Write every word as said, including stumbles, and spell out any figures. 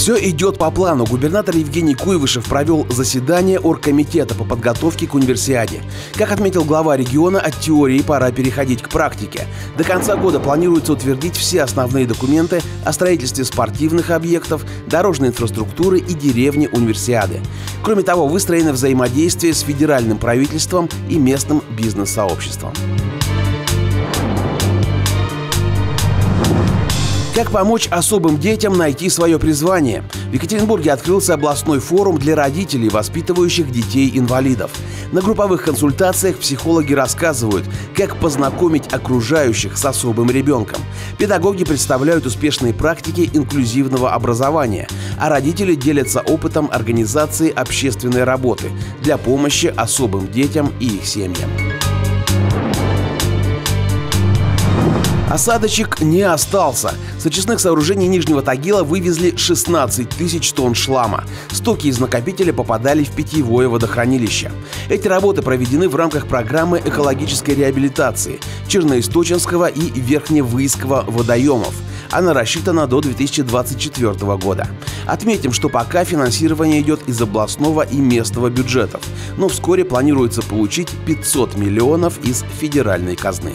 Все идет по плану. Губернатор Евгений Куйвашев провел заседание Оргкомитета по подготовке к универсиаде. Как отметил глава региона, от теории пора переходить к практике. До конца года планируется утвердить все основные документы о строительстве спортивных объектов, дорожной инфраструктуры и деревни универсиады. Кроме того, выстроено взаимодействие с федеральным правительством и местным бизнес-сообществом. Как помочь особым детям найти свое призвание? В Екатеринбурге открылся областной форум для родителей, воспитывающих детей-инвалидов. На групповых консультациях психологи рассказывают, как познакомить окружающих с особым ребенком. Педагоги представляют успешные практики инклюзивного образования, а родители делятся опытом организации общественной работы для помощи особым детям и их семьям. Осадочек не остался. С очистных сооружений Нижнего Тагила вывезли шестнадцать тысяч тонн шлама. Стоки из накопителя попадали в питьевое водохранилище. Эти работы проведены в рамках программы экологической реабилитации Черноисточенского и Верхневыисковского водоемов. Она рассчитана до две тысячи двадцать четвёртого года. Отметим, что пока финансирование идет из областного и местного бюджетов, но вскоре планируется получить пятьсот миллионов из федеральной казны.